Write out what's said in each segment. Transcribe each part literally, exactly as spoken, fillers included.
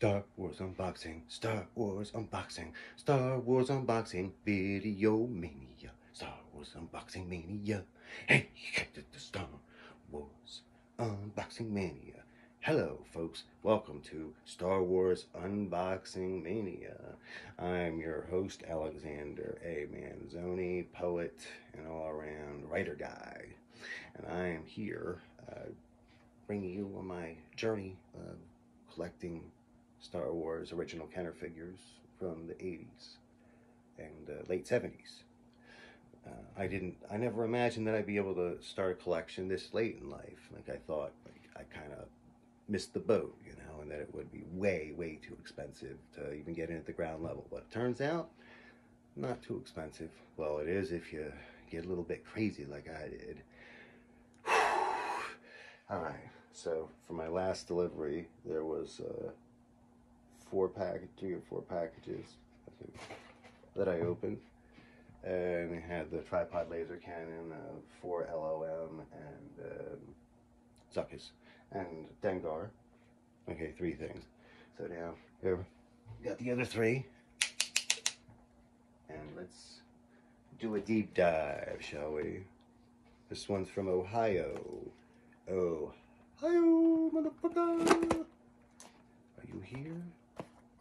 Star Wars unboxing, Star Wars unboxing, Star Wars unboxing, video mania, Star Wars unboxing mania. Hey, you get to the Star Wars unboxing mania. Hello, folks. Welcome to Star Wars unboxing mania. I'm your host, Alexander A. Manzoni, poet and all-around writer guy, and I am here uh, bringing you on my journey of collecting Star Wars original Kenner figures from the eighties and uh, late seventies. Uh, I didn't, I never imagined that I'd be able to start a collection this late in life. Like I thought, like I kind of missed the boat, you know, and that it would be way, way too expensive to even get in at the ground level. But it turns out, not too expensive. Well, it is if you get a little bit crazy like I did. All right. So for my last delivery, there was uh, four pack, three or four packages I think, that I opened, and it had the tripod laser cannon, uh, four L O M, and um, Zuckus, and Dengar. Okay, three things. So now here got the other three, and let's do a deep dive, shall we? This one's from Ohio. Oh. Hi-yo, motherfucker! Are you here?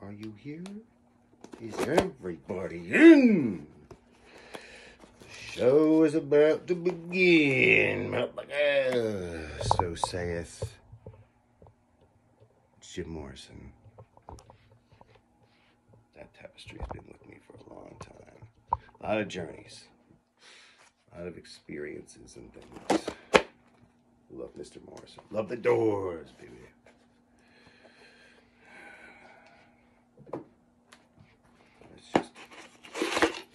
Are you here? Is everybody in? The show is about to begin, motherfucker! So saith Jim Morrison. That tapestry's been with me for a long time. A lot of journeys, a lot of experiences and things. Love Mister Morrison. Love The Doors, baby. Let's just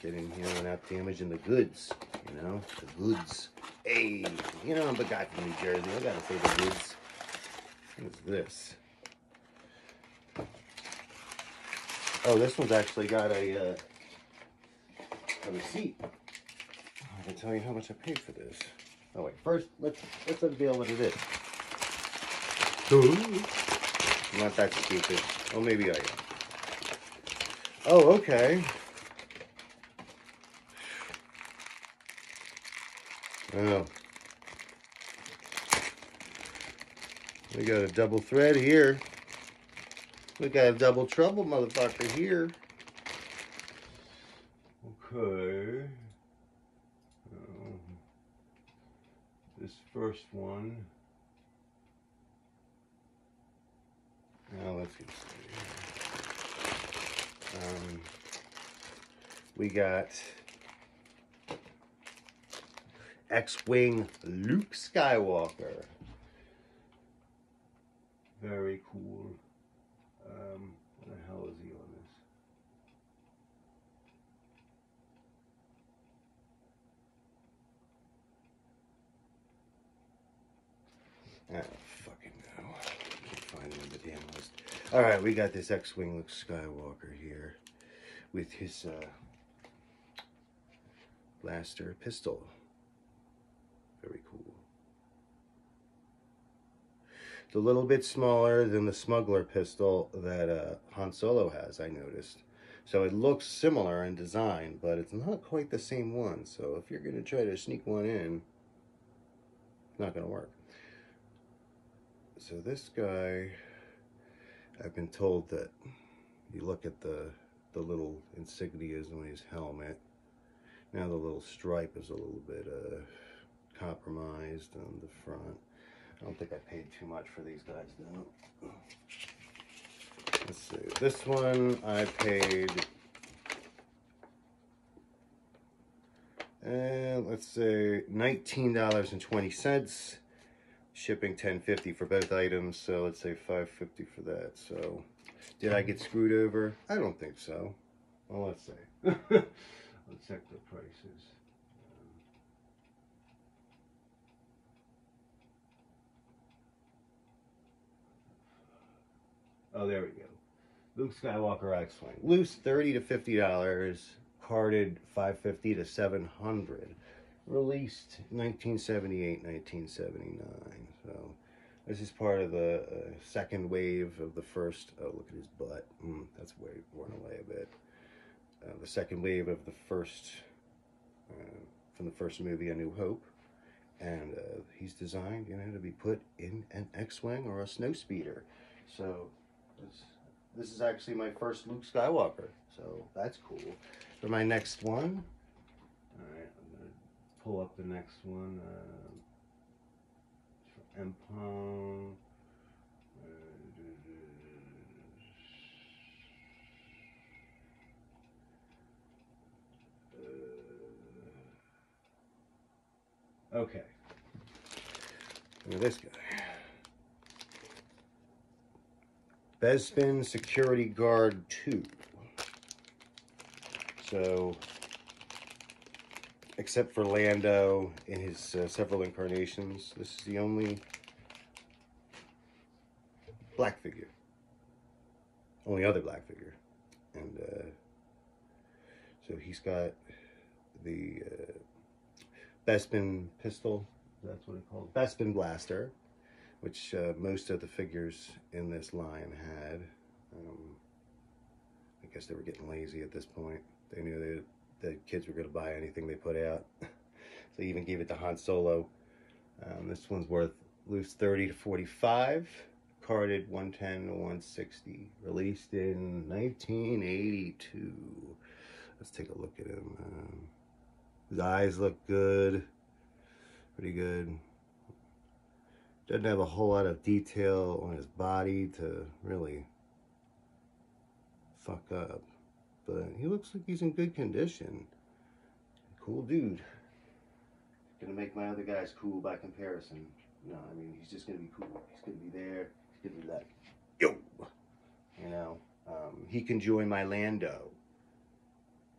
get in here without damaging the goods, you know? The goods. Hey, you know I'm a guy from New Jersey. I gotta say the goods. What's this? Oh, this one's actually got a, uh, a receipt. I can tell you how much I paid for this. Oh wait, first let's let's unveil what it is. Ooh. I'm not that stupid. Oh, maybe I am. Oh, okay. Oh. We got a double thread here. We got a double trouble, motherfucker, here. Okay. This first one. Now let's get started. Um, we got X-wing Luke Skywalker. Very cool. Um, what the hell is he on this? I don't fucking know. I can't find him in the damn list. Alright, we got this X-wing Luke Skywalker here with his uh, blaster pistol. Very cool. It's a little bit smaller than the smuggler pistol that uh, Han Solo has, I noticed. So it looks similar in design, but it's not quite the same one. So if you're going to try to sneak one in, it's not going to work. So this guy, I've been told that you look at the, the little insignias on his helmet. Now the little stripe is a little bit uh, compromised on the front. I don't think I paid too much for these guys though. Let's see, this one I paid, uh, let's say nineteen dollars and twenty cents. Shipping ten fifty for both items, so let's say five fifty for that. So, did I get screwed over? I don't think so. Well, let's see. Let's check the prices. Um, oh, there we go. Luke Skywalker X-wing. Loose thirty to fifty dollars. Carded five fifty to seven hundred. Released nineteen seventy-eight, nineteen seventy-nine, so This is part of the uh, second wave of the first. Oh, look at his butt. Mm, that's way worn away a bit. Uh, the second wave of the first, uh, from the first movie, A New Hope. And uh, he's designed, you know, to be put in an X-wing or a snowspeeder. So this, this is actually my first Luke Skywalker. So that's cool. For my next one, all right, I'm gonna pull up the next one. Uh, Empire. Uh, okay. Look at this guy. Bespin Security Guard two. So, except for Lando in his uh, several incarnations, this is the only black figure. Only other black figure. And uh, so he's got the uh, Bespin pistol, that's what it's called, Bespin blaster, which uh, most of the figures in this line had. Um, I guess they were getting lazy at this point. They knew they the kids were going to buy anything they put out. So they even gave it to Han Solo. Um, this one's worth loose thirty to forty-five, carded one ten to one sixty, released in nineteen eighty-two. Let's take a look at him. Um, his eyes look good, pretty good. Doesn't have a whole lot of detail on his body to really fuck up. But he looks like he's in good condition. Cool dude. Gonna make my other guys cool by comparison. No, I mean, he's just gonna be cool. He's gonna be there. He's gonna be like, yo! You know, um, he can join my Lando.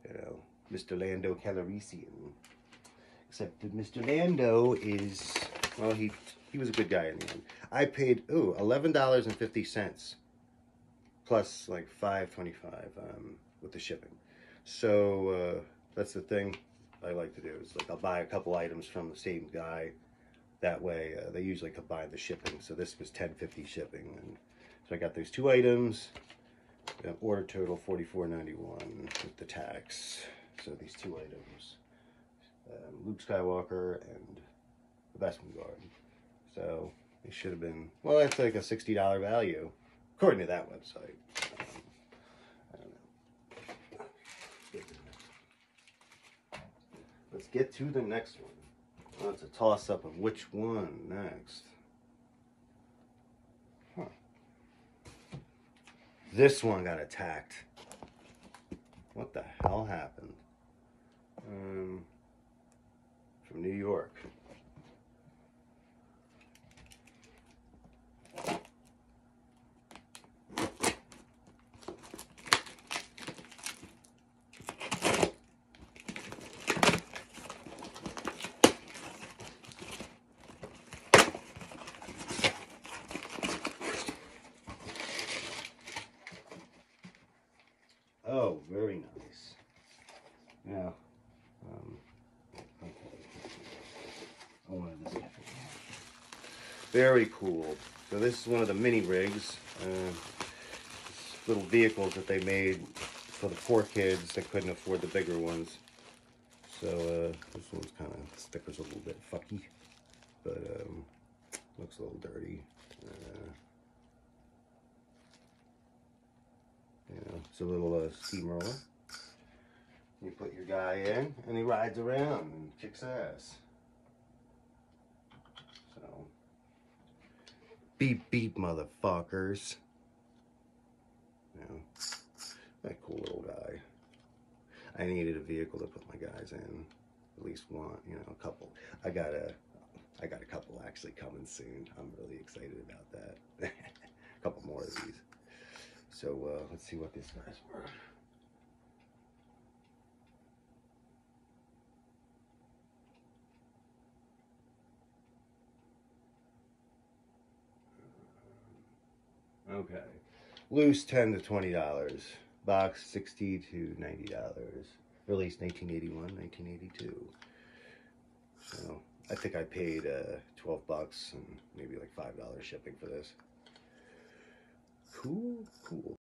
You know, Mister Lando Calrissian. Except that Mister Lando is, well, he he was a good guy in the end. I paid, ooh, eleven dollars and fifty cents. Plus, like, five twenty-five. Um... with the shipping. So uh, that's the thing I like to do, is like I'll buy a couple items from the same guy. That way uh, they usually combine the shipping. So this was ten fifty shipping, and so I got those two items. Uh, order total forty-four ninety-one with the tax. So these two items, um, Luke Skywalker and the Bespin Guard. So they should have been, well, that's like a sixty dollar value according to that website. Um, Let's get to the next one. Well, it's a toss-up of which one next. Huh. This one got attacked. What the hell happened? Um, from New York. Oh, very nice. Now, um, okay. I wanted this. Very cool. So this is one of the mini rigs, uh, little vehicles that they made for the poor kids that couldn't afford the bigger ones. So uh, this one's kind of stickers a little bit fucky, but um, looks a little dirty. Uh, You know, it's a little uh, steamroller. You put your guy in, and he rides around and kicks ass. So, beep beep, motherfuckers. You know, that cool little guy. I needed a vehicle to put my guys in, at least one. You know, a couple. I got a, I got a couple actually coming soon. I'm really excited about that. A couple more of these. So uh, let's see what these guys were. Okay, loose ten to twenty dollars, box sixty to ninety dollars. Released nineteen eighty-one, nineteen eighty-two. So I think I paid uh, twelve bucks and maybe like five dollars shipping for this. Cool, cool.